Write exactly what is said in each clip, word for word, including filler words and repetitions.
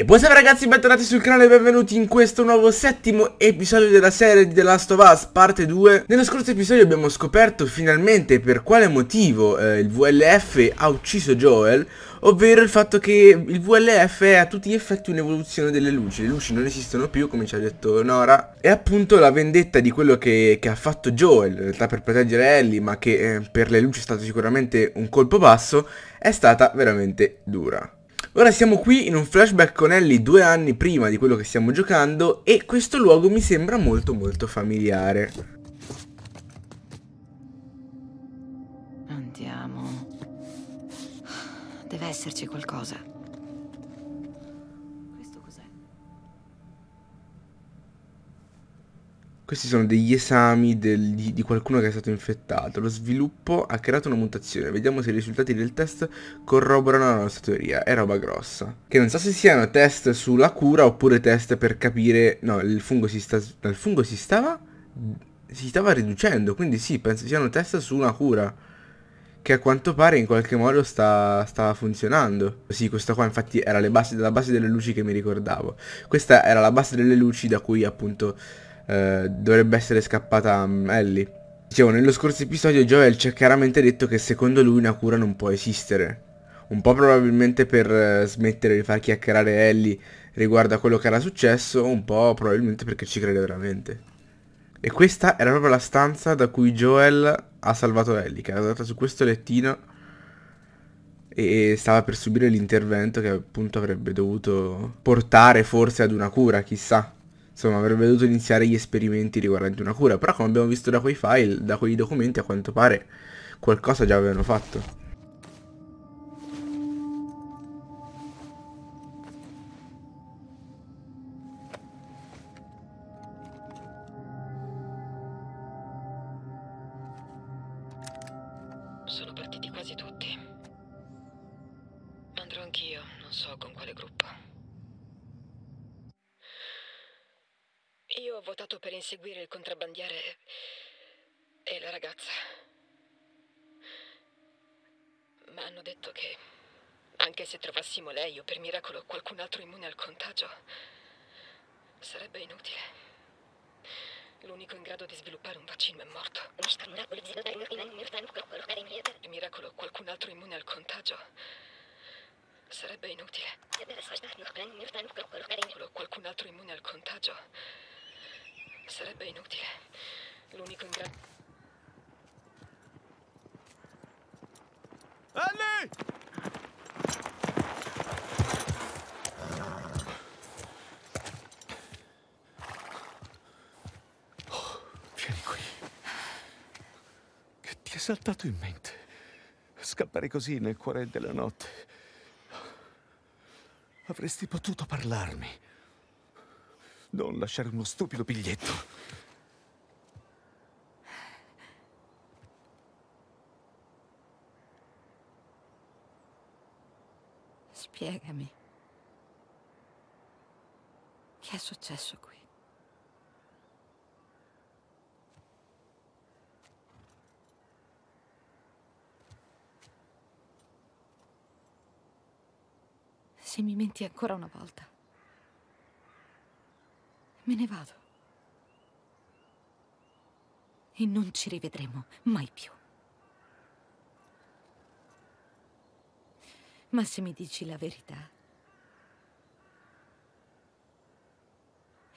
E buonasera ragazzi, bentornati sul canale e benvenuti in questo nuovo settimo episodio della serie di The Last of Us parte due. Nello scorso episodio abbiamo scoperto finalmente per quale motivo eh, il V L F ha ucciso Joel, ovvero il fatto che il V L F è a tutti gli effetti un'evoluzione delle luci. Le luci non esistono più, come ci ha detto Nora, e appunto la vendetta di quello che, che ha fatto Joel, in realtà per proteggere Ellie, ma che eh, per le luci è stato sicuramente un colpo basso, è stata veramente dura. Ora siamo qui in un flashback con Ellie due anni prima di quello che stiamo giocando e questo luogo mi sembra molto molto familiare. Andiamo. Deve esserci qualcosa. Questo cos'è? Questi sono degli esami del, di, di qualcuno che è stato infettato. Lo sviluppo ha creato una mutazione. Vediamo se i risultati del test corroborano la nostra teoria. È roba grossa. Che non so se siano test sulla cura oppure test per capire... No, il fungo si sta... No, il fungo si stava... Si stava riducendo. Quindi sì, penso siano test su una cura. Che a quanto pare in qualche modo sta, sta funzionando. Sì, questa qua infatti era le basi, la base delle luci che mi ricordavo. Questa era la base delle luci da cui appunto... Uh, dovrebbe essere scappata um, Ellie. Dicevo, nello scorso episodio Joel ci ha chiaramente detto che secondo lui una cura non può esistere. Un po' probabilmente per uh, smettere di far chiacchierare Ellie riguardo a quello che era successo, un po' probabilmente perché ci crede veramente. E questa era proprio la stanza da cui Joel ha salvato Ellie, che era andata su questo lettino e stava per subire l'intervento che appunto avrebbe dovuto portare forse ad una cura, chissà. Insomma, avrebbe dovuto iniziare gli esperimenti riguardanti una cura, però come abbiamo visto da quei file, da quei documenti, a quanto pare qualcosa già avevano fatto. Sono partiti quasi tutti. Andrò anch'io, non so con quale gruppo. Io ho votato per inseguire il contrabbandiere e... e la ragazza. Ma hanno detto che anche se trovassimo lei o per miracolo qualcun altro immune al contagio, sarebbe inutile. L'unico in grado di sviluppare un vaccino è morto. Per miracolo qualcun altro immune al contagio sarebbe inutile. Qualcun altro immune al contagio sarebbe inutile. L'unico in grado... Ellie! Oh, vieni qui. Che ti è saltato in mente? Scappare così nel cuore della notte. Avresti potuto parlarmi. Non lasciare uno stupido biglietto. Spiegami. Che è successo qui? Se mi menti ancora una volta, me ne vado. E non ci rivedremo mai più. Ma se mi dici la verità,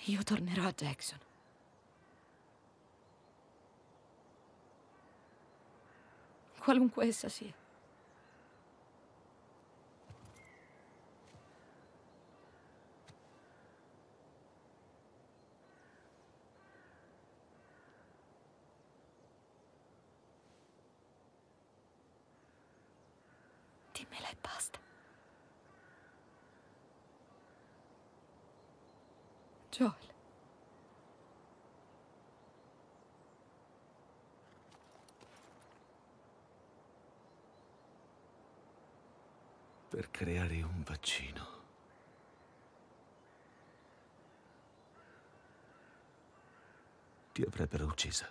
io tornerò a Jackson. Qualunque essa sia. Dimmela e basta. Joel. Per creare un vaccino. Ti avrebbero uccisa.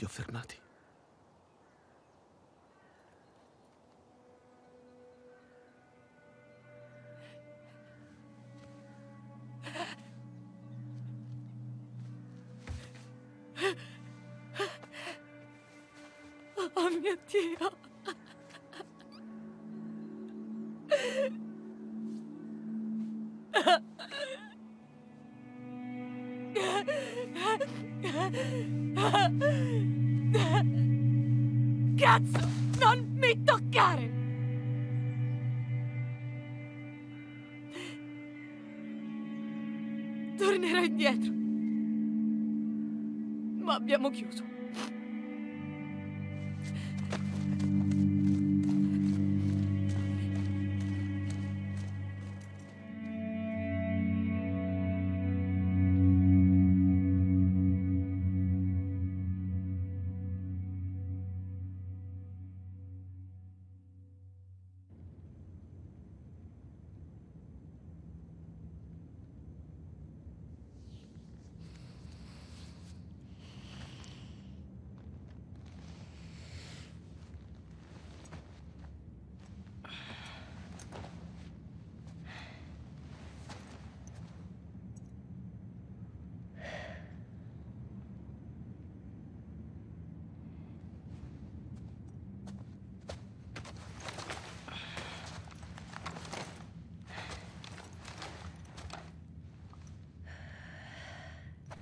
li ho fermati. Oh mio Dio! Cazzo! Non mi toccare! Tornerò indietro. Ma abbiamo chiuso.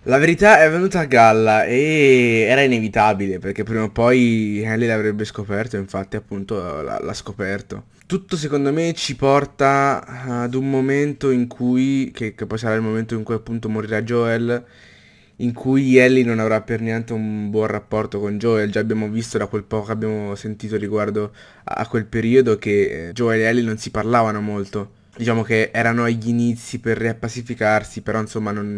La verità è venuta a galla e era inevitabile, perché prima o poi Ellie l'avrebbe scoperto, infatti appunto l'ha scoperto. Tutto secondo me ci porta ad un momento in cui, che, che poi sarà il momento in cui appunto morirà Joel, in cui Ellie non avrà per niente un buon rapporto con Joel. Già abbiamo visto da quel poco che abbiamo sentito riguardo a quel periodo che Joel e Ellie non si parlavano molto. Diciamo che erano agli inizi per riappacificarsi, però insomma non...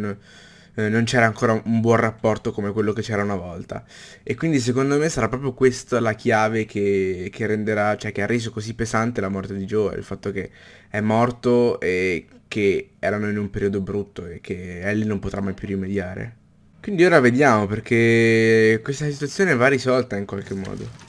non c'era ancora un buon rapporto come quello che c'era una volta. E quindi secondo me sarà proprio questa la chiave che, che renderà, cioè che ha reso così pesante la morte di Joel. Il fatto che è morto e che erano in un periodo brutto e che Ellie non potrà mai più rimediare. Quindi ora vediamo, perché questa situazione va risolta in qualche modo.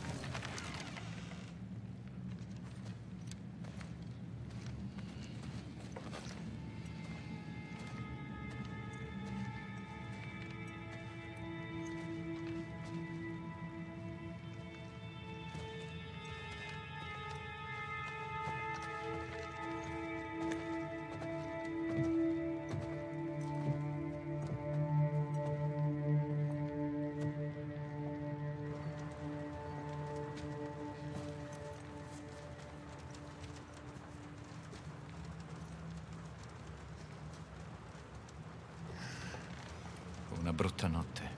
Una brutta notte.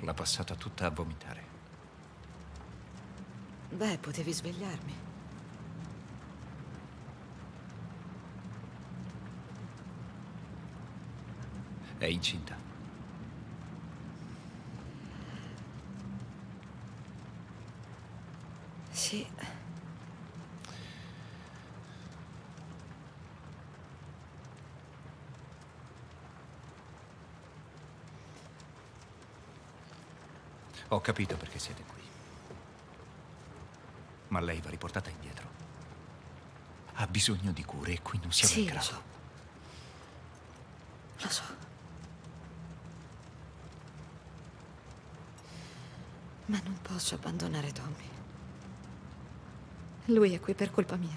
L'ha passata tutta a vomitare. Beh, potevi svegliarmi. È incinta. Sì. Ho capito perché siete qui. Ma lei va riportata indietro. Ha bisogno di cure e qui non siamo in grado. Sì, lo so. Lo so. Ma non posso abbandonare Tommy. Lui è qui per colpa mia.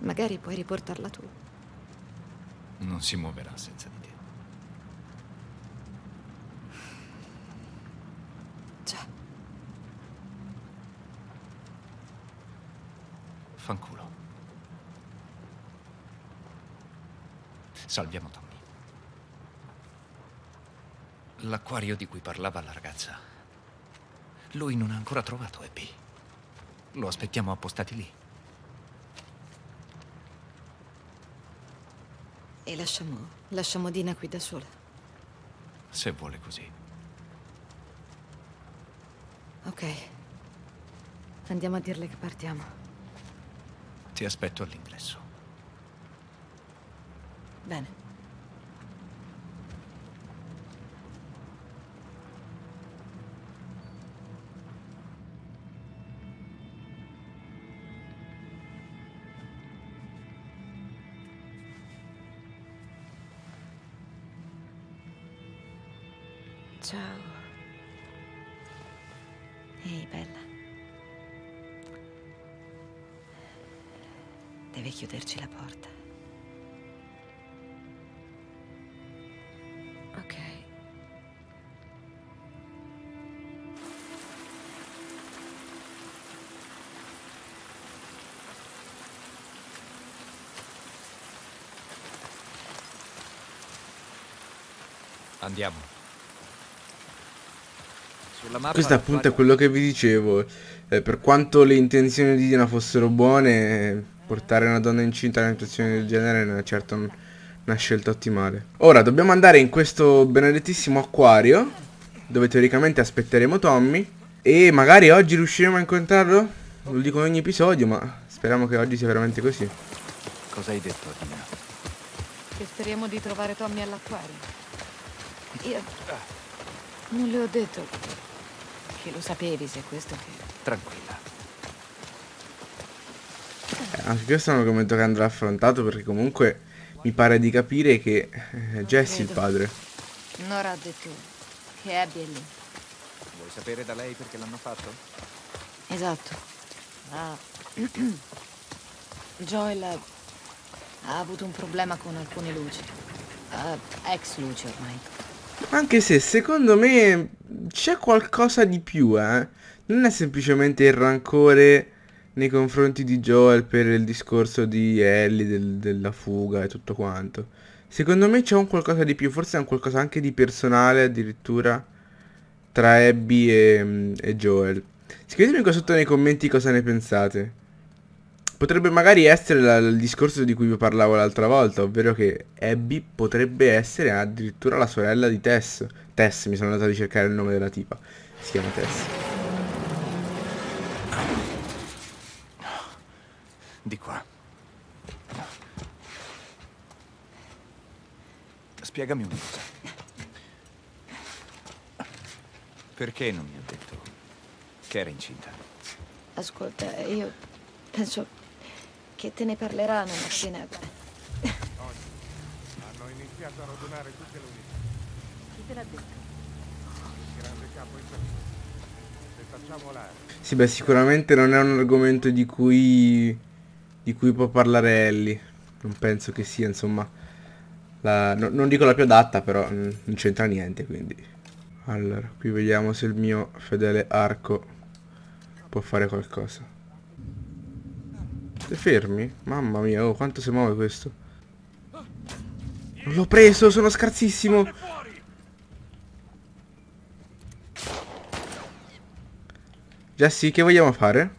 Magari puoi riportarla tu. Non si muoverà senza di te. Fanculo. Salviamo Tommy. L'acquario di cui parlava la ragazza. Lui non ha ancora trovato Abby. Lo aspettiamo appostati lì. E lasciamo, lasciamo Dina qui da sola. Se vuole così. Ok. Andiamo a dirle che partiamo. Ti aspetto all'ingresso. Bene. Ciao. Ehi, bella. Deve chiuderci la porta. Ok. Andiamo. Questo appunto è quello che vi dicevo, eh, per quanto le intenzioni di Dina fossero buone, portare una donna incinta in una situazione del genere non è certo un, una scelta ottimale. Ora dobbiamo andare in questo benedettissimo acquario, dove teoricamente aspetteremo Tommy, e magari oggi riusciremo a incontrarlo? Lo dico in ogni episodio, ma speriamo che oggi sia veramente così. Cosa hai detto, Dina? Che speriamo di trovare Tommy all'acquario. Io non le ho detto che lo sapevi, se questo che... Tranquilla. Eh, anche questo è un argomento che andrà affrontato, perché comunque mi pare di capire che è Jesse il padre. Nora ha detto che Abby è lì. Vuoi sapere da lei perché l'hanno fatto? Esatto. Uh, Joel ha avuto un problema con alcune luci. Uh, ex luci ormai. Anche se secondo me c'è qualcosa di più, eh. Non è semplicemente il rancore nei confronti di Joel per il discorso di Ellie, del, della fuga e tutto quanto. Secondo me c'è un qualcosa di più, forse è un qualcosa anche di personale addirittura tra Abby e, e Joel. Scrivetemi qua sotto nei commenti cosa ne pensate. Potrebbe magari essere la, il discorso di cui vi parlavo l'altra volta, ovvero che Abby potrebbe essere addirittura la sorella di Tess. Tess, mi sono andato a ricercare il nome della tipa. Si chiama Tess. Di qua. Spiegami una cosa. Perché non mi ha detto che era incinta? Ascolta, io penso che te ne parlerà una mattina. Oggi hanno iniziato a radunare tutte le unità. Chi te l'ha detto? Il grande capo è stato. Se facciamo l'aria. Sì, beh, sicuramente non è un argomento di cui di cui può parlare Ellie. Non penso che sia, insomma, la, no, non dico la più adatta, però mh, non c'entra niente, quindi. Allora, qui vediamo se il mio fedele arco può fare qualcosa. Fermi? Mamma mia, oh, quanto si muove questo. L'ho preso, sono scarsissimo. Jesse, che vogliamo fare?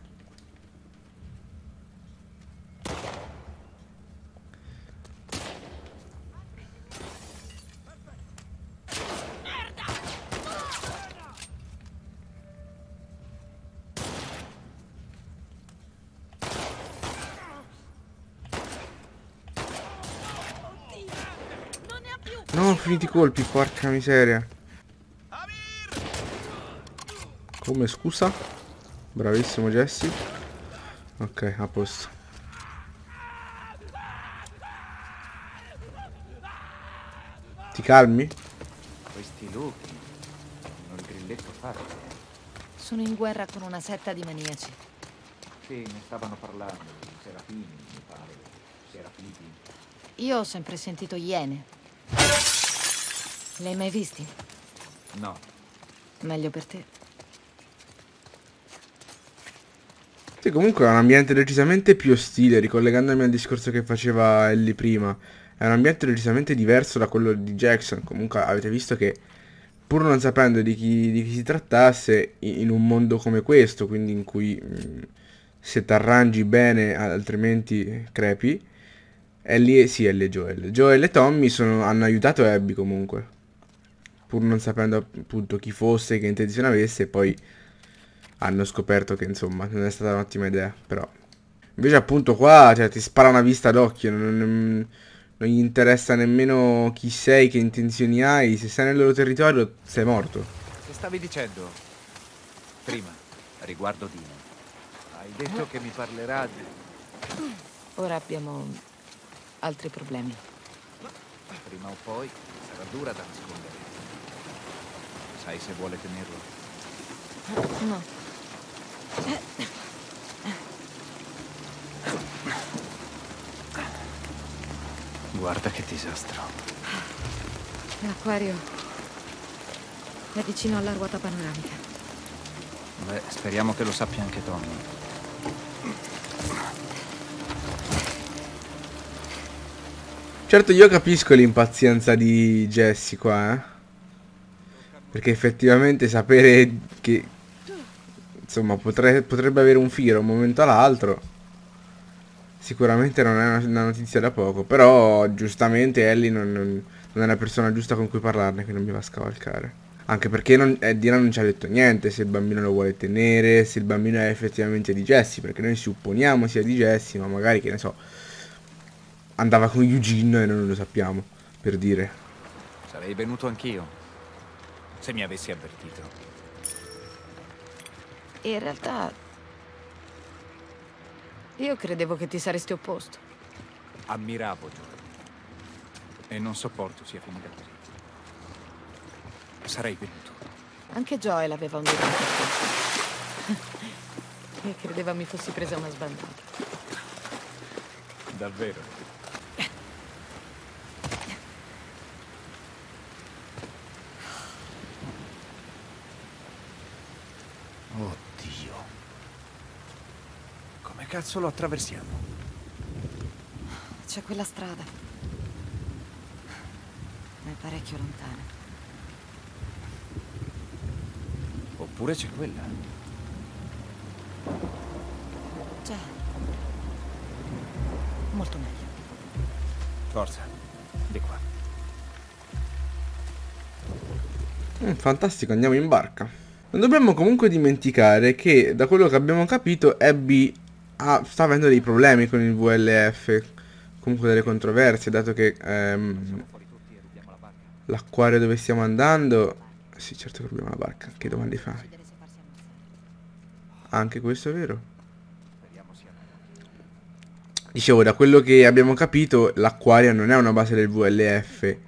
No, finiti i colpi, porca miseria. Come scusa? Bravissimo Jesse. Ok, a posto. Ti calmi? Questi lupi non grilletto fatto. Sono in guerra con una setta di maniaci. Sì, ne stavano parlando. Serafini, mi pare. Serafini. Io ho sempre sentito iene. Le hai mai visti? No. Meglio per te. Sì, comunque è un ambiente decisamente più ostile, ricollegandomi al discorso che faceva Ellie prima. È un ambiente decisamente diverso da quello di Jackson. Comunque avete visto che, pur non sapendo di chi, di chi si trattasse, in un mondo come questo, quindi in cui mh, se t'arrangi bene altrimenti crepi, Ellie, sì, Ellie e Joel. Joel e Tommy sono, hanno aiutato Abby comunque, pur non sapendo appunto chi fosse, che intenzione avesse, e poi hanno scoperto che insomma non è stata un'ottima idea. Però invece appunto qua, cioè, ti spara una vista d'occhio, non, non, non gli interessa nemmeno chi sei, che intenzioni hai. Se sei nel loro territorio sei morto. Che stavi dicendo prima riguardo Dina? Hai detto che mi parlerà di... Ora abbiamo... altri problemi. Prima o poi sarà dura da nascondere. Sai se vuole tenerlo? No. Guarda che disastro. L'acquario è vicino alla ruota panoramica. Beh, speriamo che lo sappia anche Tommy. Certo, io capisco l'impazienza di Jesse qua, eh? Perché effettivamente sapere che, insomma, potre, potrebbe avere un filo un momento all'altro sicuramente non è una, una notizia da poco. Però giustamente Ellie non, non, non è la persona giusta con cui parlarne, quindi non mi va a scavalcare. Anche perché non, eh, Dina non ci ha detto niente se il bambino lo vuole tenere, se il bambino è effettivamente di Jesse, perché noi supponiamo sia di Jesse, ma magari, che ne so, andava con Eugene e noi non lo sappiamo, per dire. Sarei venuto anch'io, se mi avessi avvertito. In realtà, io credevo che ti saresti opposto. Ammiravo Joel. E non sopporto sia finita così. Sarei venuto. Anche Joel aveva un dito. E credeva mi fossi presa una sbandata. Davvero? Cazzo, lo attraversiamo. C'è quella strada. È parecchio lontana. Oppure c'è quella. C'è. Molto meglio. Forza, di qua. Mm, fantastico, andiamo in barca. Non dobbiamo comunque dimenticare che, da quello che abbiamo capito, Abby Ah, sta avendo dei problemi con il V L F, comunque delle controversie, dato che ehm, l'acquario dove stiamo andando... Sì, certo che rubiamo la barca, che domande fai? Anche questo è vero? Dicevo, da quello che abbiamo capito, l'acquario non è una base del V L F e,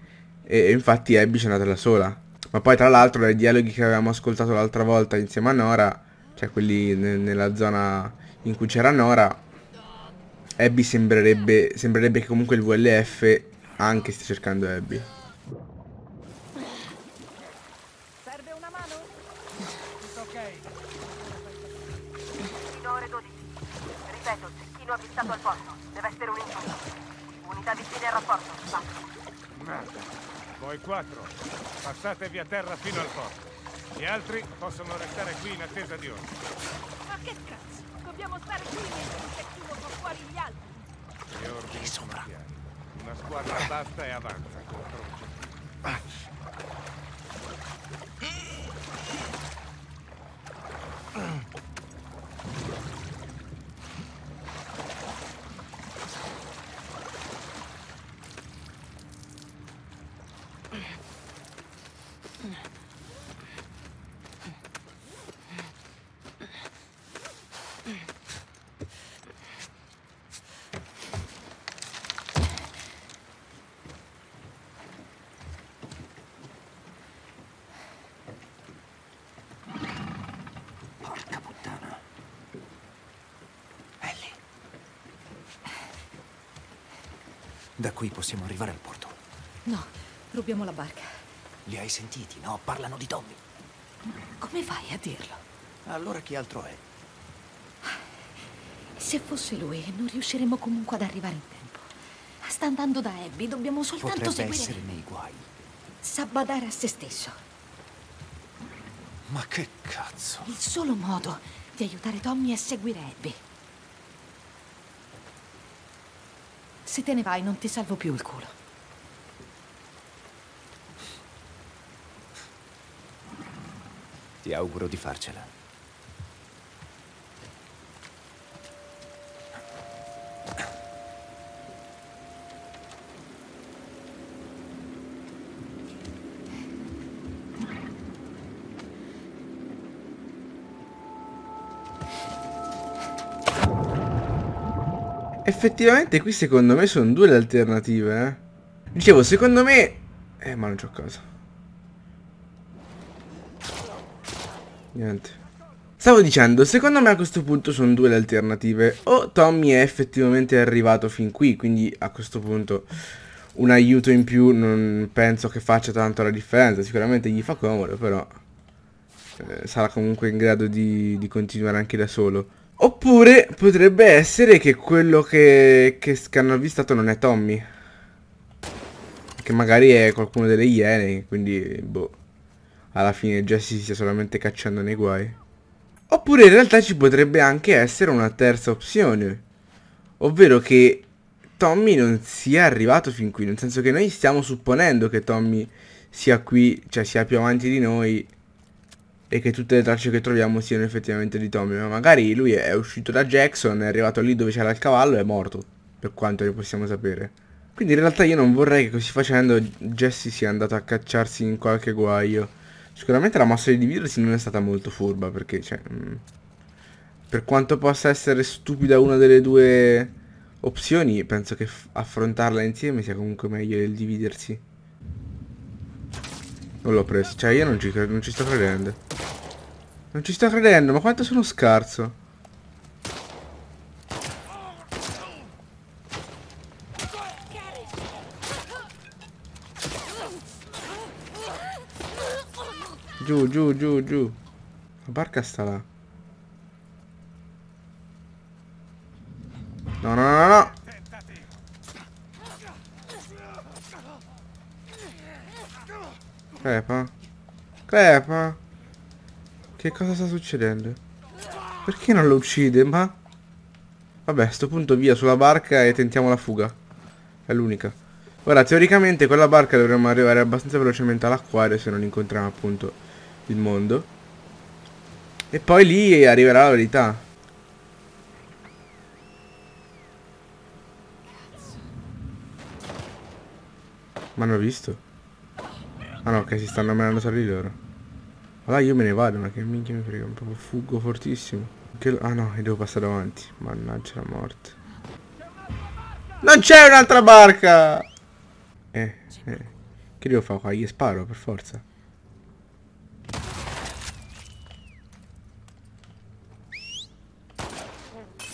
e infatti Abby c'è andata da sola. Ma poi, tra l'altro, dai dialoghi che avevamo ascoltato l'altra volta insieme a Nora, cioè quelli ne nella zona in cui c'era Nora, Abby sembrerebbe, sembrerebbe che comunque il V L F anche stia cercando Abby. Serve una mano? Tutto ok. Ore dodici. Ripeto, cecchino avvistato al porto. Deve essere un incontro. Unità vicine al rapporto. Merda. Voi quattro, passatevi a terra fino al porto. Gli altri possono restare qui in attesa di ordine. Ma che cazzo? Dobbiamo stare qui mentre il cattivo fa fuori gli altri. Gli ordini sono chiari. Una squadra basta e avanza contro un cecchino. Da qui possiamo arrivare al porto. No, rubiamo la barca. Li hai sentiti, no? Parlano di Tommy. Come fai a dirlo? Allora chi altro è? Se fosse lui, non riusciremmo comunque ad arrivare in tempo. Sta andando da Abby, dobbiamo soltanto Potrebbe seguire... Potrebbe essere nei guai. Sa badare a se stesso. Ma che cazzo? Il solo modo di aiutare Tommy è seguire Abby. Se te ne vai, non ti salvo più il culo. Ti auguro di farcela. Effettivamente qui secondo me sono due le alternative, eh. Dicevo, secondo me... Eh, ma non c'ho cosa. niente. Stavo dicendo, secondo me a questo punto sono due le alternative. O Tommy è effettivamente arrivato fin qui, quindi a questo punto un aiuto in più non penso che faccia tanto la differenza. Sicuramente gli fa comodo, però eh, sarà comunque in grado di, di continuare anche da solo. Oppure potrebbe essere che quello che, che, che hanno avvistato non è Tommy, che magari è qualcuno delle Iene, quindi boh, alla fine Jesse si sta solamente cacciando nei guai. Oppure in realtà ci potrebbe anche essere una terza opzione, ovvero che Tommy non sia arrivato fin qui, nel senso che noi stiamo supponendo che Tommy sia qui, cioè sia più avanti di noi, e che tutte le tracce che troviamo siano effettivamente di Tommy, ma magari lui è uscito da Jackson, è arrivato lì dove c'era il cavallo e è morto, per quanto ne possiamo sapere. Quindi in realtà io non vorrei che così facendo Jesse sia andato a cacciarsi in qualche guaio. Sicuramente la mossa di dividersi non è stata molto furba, perché cioè, mh, per quanto possa essere stupida una delle due opzioni, penso che affrontarla insieme sia comunque meglio del dividersi. Non l'ho preso, cioè io non ci, non ci sto credendo. Non ci sto credendo, ma quanto sono scarso. Giù, giù, giù, giù. La barca sta là. No, no, no, no. Crepa. Crepa. Che cosa sta succedendo? Perché non lo uccide, ma... Vabbè, a sto punto via sulla barca e tentiamo la fuga. È l'unica. Ora, teoricamente con la barca dovremmo arrivare abbastanza velocemente all'acquario, se non incontriamo appunto il mondo, e poi lì arriverà la verità. Ma hanno visto? Ah no, che si stanno menando tra di loro. Allora io me ne vado, ma che minchia mi frega, proprio fuggo fortissimo che... Ah no, e devo passare avanti. Mannaggia la morte. Non c'è un'altra barca! Eh, eh Che devo fare qua? Gli sparo per forza.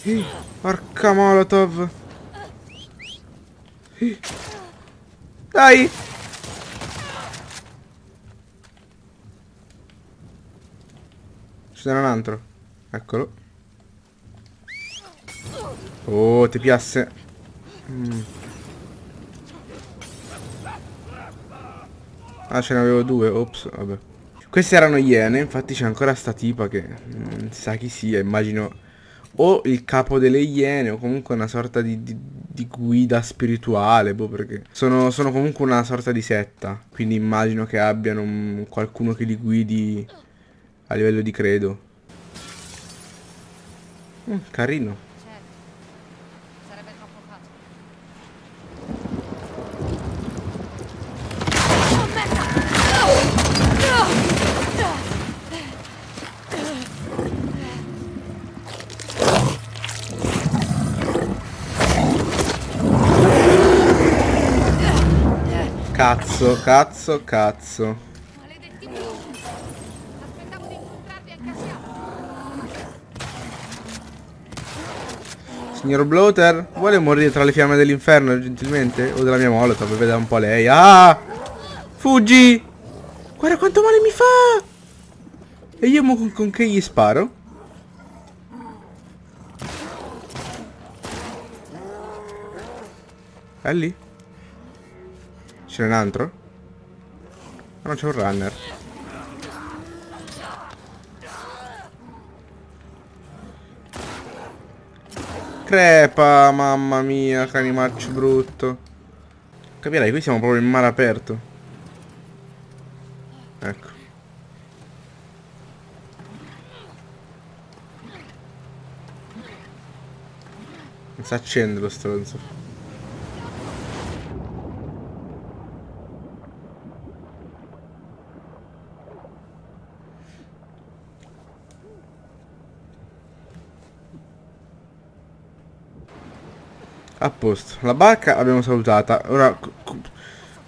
Eh, porca molotov. Eh. Dai. C'è un altro. Eccolo. Oh, ti piace. mm. Ah, ce ne avevo due. Ops, vabbè. Queste erano Iene. Infatti c'è ancora sta tipa che non sa chi sia. Immagino o il capo delle Iene, o comunque una sorta di, di, di guida spirituale, boh, perché sono, sono comunque una sorta di setta, quindi immagino che abbiano un, qualcuno che li guidi a livello di credo. Mm, carino. Certo. Sarebbe troppo facile. Cazzo, cazzo, cazzo. Maledetti blu. Aspettavo di incontrarvi al casino. Signor Bloater, vuole morire tra le fiamme dell'inferno, gentilmente? O della mia molotov, veda un po' lei. Ah! Fuggi! Guarda quanto male mi fa! E io mo con, con che gli sparo? È lì? C'è un altro? Ah no, c'è un runner. Crepa, mamma mia, canimaccio brutto. Capirai, qui siamo proprio in mare aperto. Ecco. Non si accende lo stronzo. A posto, la barca l'abbiamo salutata. Ora,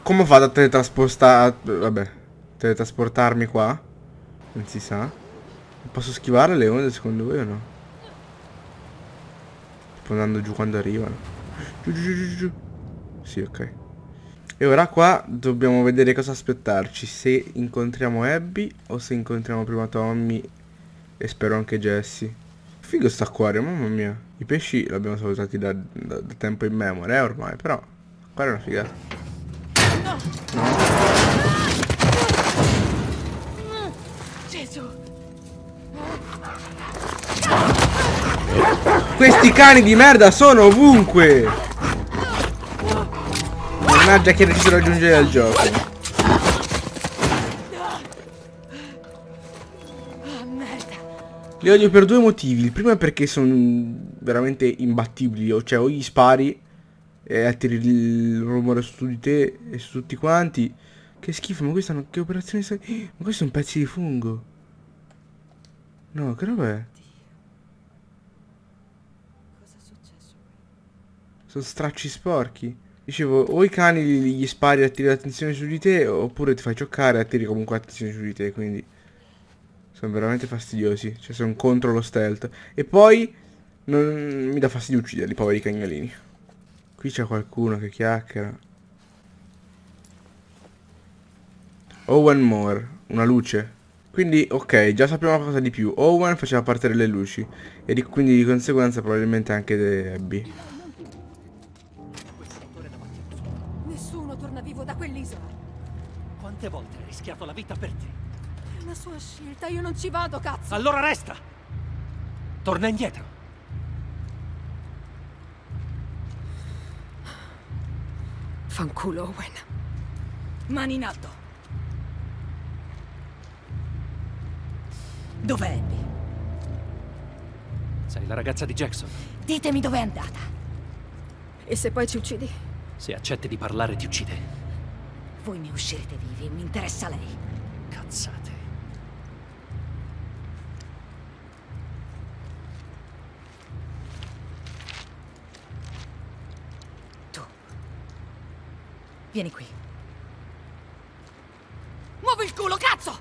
come fa a teletrasporta... Vabbè, teletrasportarmi qua? Non si sa. Posso schivare le onde secondo voi o no? Tipo andando giù quando arrivano. Giù giù giù giù. Sì, ok. E ora qua dobbiamo vedere cosa aspettarci. Se incontriamo Abby o se incontriamo prima Tommy. E spero anche Jesse. Figo sta acquario, mamma mia. I pesci l'abbiamo salutati da, da, da tempo in memoria eh, ormai. Però acquario è una figata. No. Questi cani di merda sono ovunque. Mannaggia che è riuscito a raggiungere il gioco. Li odio per due motivi. Il primo è perché sono veramente imbattibili. Cioè o gli spari e attiri il rumore su di te e su tutti quanti. Che schifo, ma questa che operazione sta... Ma questi sono pezzi di fungo. No, che roba è? Sono stracci sporchi. Dicevo, o i cani gli spari e attiri l'attenzione su di te, oppure ti fai cioccare e attiri comunque l'attenzione su di te. Quindi sono veramente fastidiosi. Cioè sono contro lo stealth. E poi non mi dà fastidio ucciderli, poveri cagnolini. Qui c'è qualcuno che chiacchiera. Owen Moore, una luce. Quindi ok, già sappiamo qualcosa di più. Owen faceva parte delle luci. E di, quindi di conseguenza probabilmente anche di Abby. Quante volte hai rischiato la vita per te? È una sua scelta, io non ci vado, cazzo! Allora resta! Torna indietro! Fanculo, Owen. Mani in alto. Dov'è Abby? Sei la ragazza di Jackson. Ditemi dov'è andata. E se poi ci uccidi? Se accetti di parlare ti uccide. Voi ne uscirete vivi, mi interessa lei. Cazzate. Tu. Vieni qui. Muovi il culo, cazzo!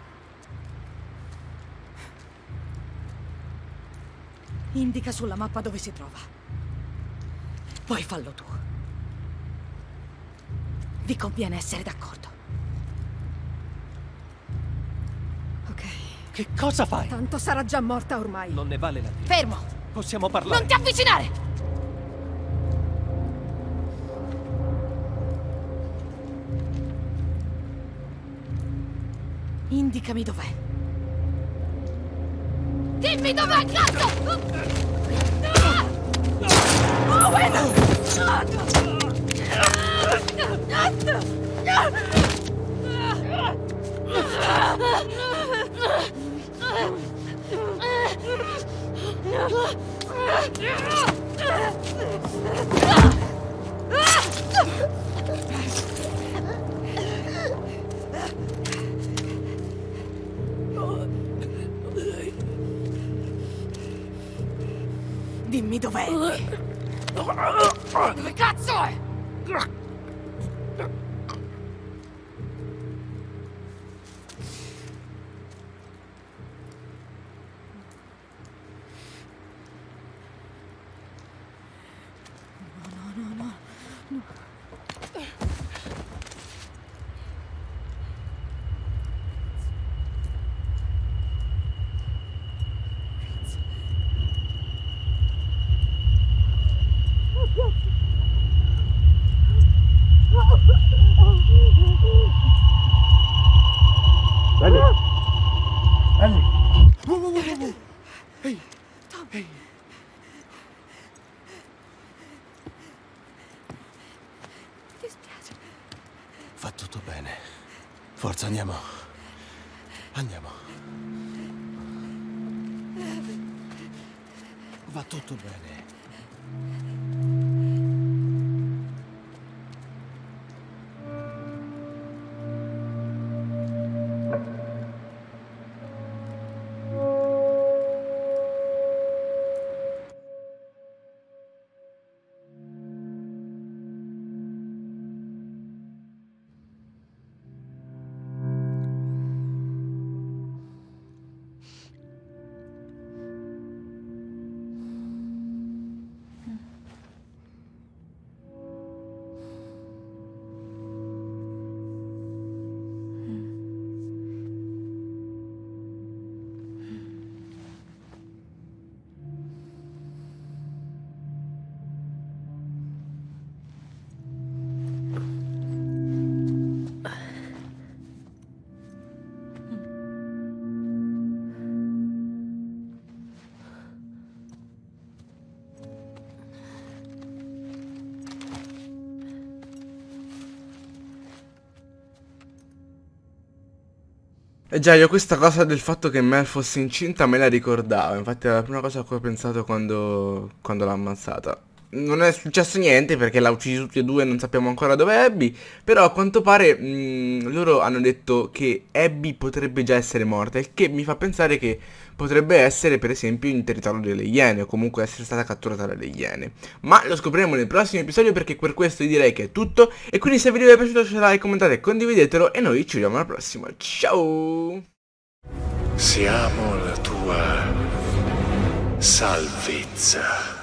Indica sulla mappa dove si trova. Poi fallo tu. Vi conviene essere d'accordo. Ok. Che cosa fai? Tanto sarà già morta ormai. Non ne vale la pena. Fermo! Possiamo parlare. Non ti avvicinare! Indicami dov'è. Dimmi dov'è, cazzo! Owen! No! No! Dimmi dov'è. Dove cazzo è? Fa tutto bene. Forza, andiamo. Andiamo. Va tutto bene. E già io questa cosa del fatto che Mel fosse incinta me la ricordavo, infatti era la prima cosa a cui ho pensato quando, quando l'ha ammazzata. Non è successo niente perché l'ha ucciso tutti e due e non sappiamo ancora dove è Abby. Però a quanto pare mh, loro hanno detto che Abby potrebbe già essere morta, il che mi fa pensare che potrebbe essere per esempio in territorio delle Iene, o comunque essere stata catturata dalle Iene. Ma lo scopriremo nel prossimo episodio, perché per questo direi che è tutto. E quindi se il video vi è piaciuto lasciate like, commentate, condividetelo e noi ci vediamo alla prossima. Ciao! Siamo la tua salvezza.